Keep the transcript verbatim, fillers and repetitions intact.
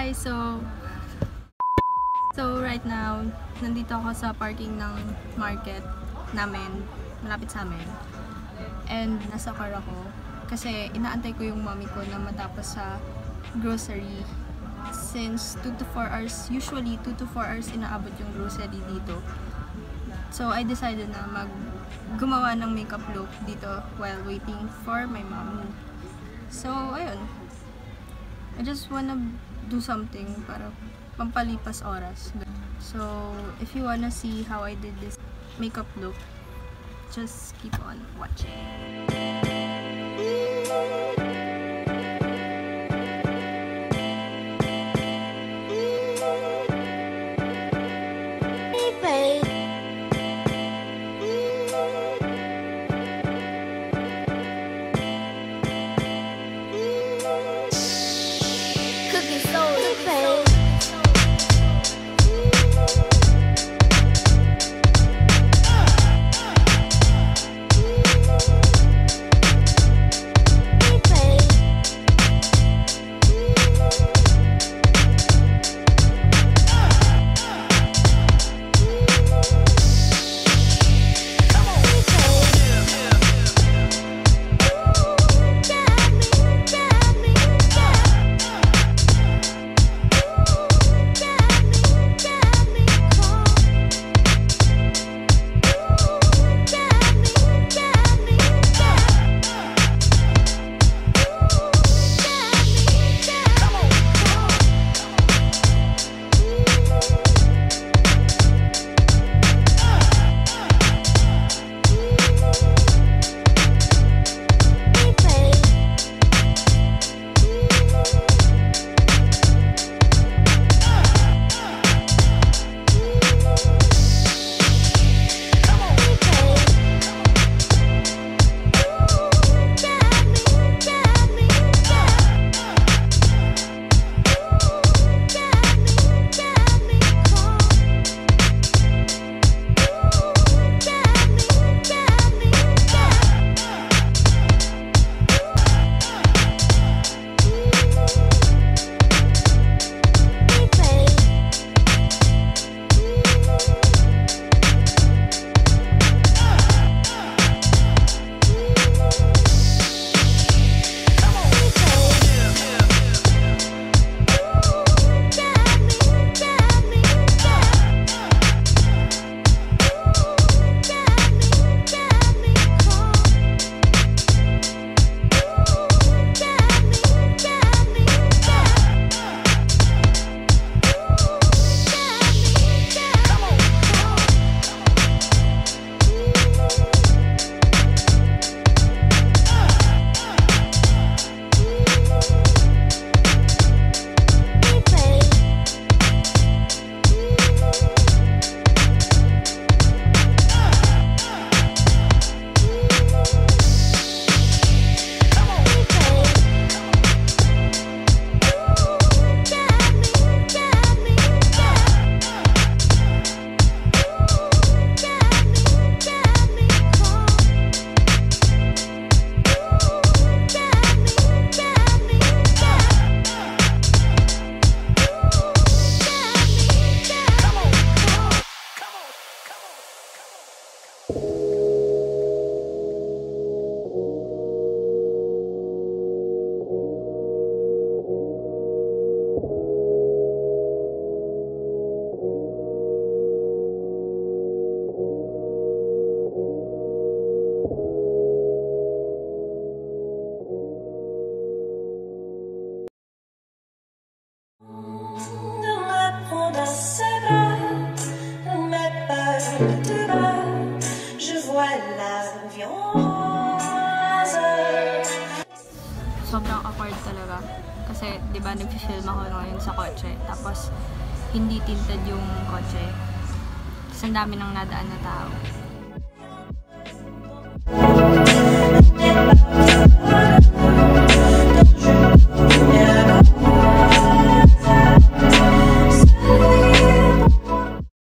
Hi! So, so right now, nandito ako sa parking ng market namin, malapit sa amin. And nasa car ako kasi inaantay ko yung mommy ko na matapos sa grocery. Since two to four hours, usually two to four hours inaabot yung grocery dito. So I decided na mag gumawa ng makeup look dito while waiting for my mom. So ayun. I just wanna do something para pampalipas oras. So if you wanna see how I did this makeup look, just keep on watching. Sobrang awkward talaga kasi 'di ba nagfi-film ako ngayon sa kotse tapos hindi tinted yung kotse kasi ang dami ng nadaan na tao.